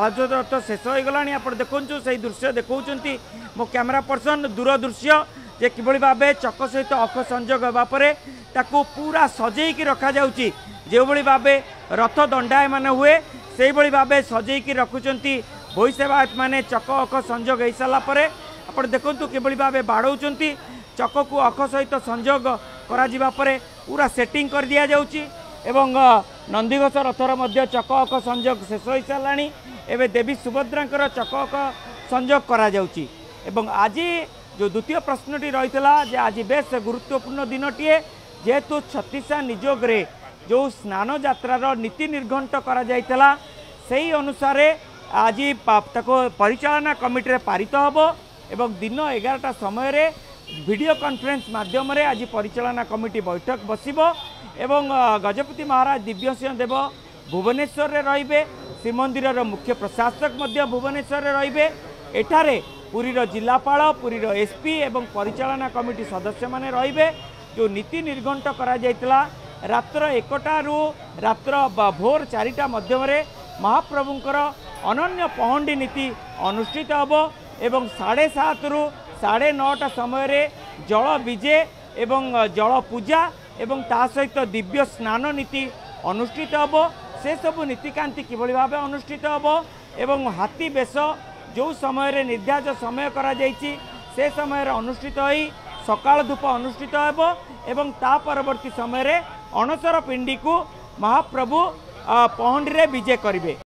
साहजरथ शेष होगा आप देखु से दृश्य देखा मो कैमेरा पर्सन दूर दृश्य जे कि भाव चक सहित अख संजोग होगापर ताकू पूरा सजेक रखा जाऊँगी जो भाव रथ दंडाय मान हुए से भाव सजेक रखुंट भईसेवा मैंने चक अख संजोग हो सारापर आप देखु किभली भाव बाड़ौंट चक को अख सहित संजोग कर पूरा सेटिंग कर दि जाऊँगी एवं नंदीघोष रथर मध्य चक अख संजोग शेष हो सारा एवं देवी सुभद्रांकर चक अख संजोग करा जाउची एवं आज जो द्वितीय प्रश्नटी रही है जे आज बेस गुरुत्वपूर्ण दिनटीए जेहेतु छत्तीसा निजोगे जो स्नान जात्रार नीति निर्घंट करा जाइतला सेही अनुसार आज ताको परिचालना कमिटी रे पारित होबो एवं दिन 11टा समय रे वीडियो कॉन्फ्रेंस माध्यम रे आज परिचालना कमिटी बैठक बसिबो एवं गजपति महाराज दिव्य सिंह देव भुवनेश्वर रे रहिबे श्रीमंदिर मुख्य प्रशासक भुवनेश्वर रे रहिबे पुरीर जिलापाल पुरीर एसपी एवं परिचालना कमिटी सदस्य माने रहिबे जो नीति निर्घंट करा जाइतला रात्र 1टारू रात्र भोर 4टा मध्यम महाप्रभुंकर अनन्य पहंडी नीति अनुष्ठित होबो एवं 7:30 साढ़े 9टा समय जल विजे एवं जल पूजा एवं ता सहित दिव्य स्नान नीति अनुष्ठित होबो से सबु नीतिकांति किभली भाबे अनुष्ठित होबो एवं हाथी बेश जो समय निर्धारित समय करा जाइछि से समय अनुष्ठित होई सकाल धूप अनुष्ठित होबो एवं ता परवर्ती समय अणसर पिंडी को महाप्रभु पहंडी रे विजय करिवे।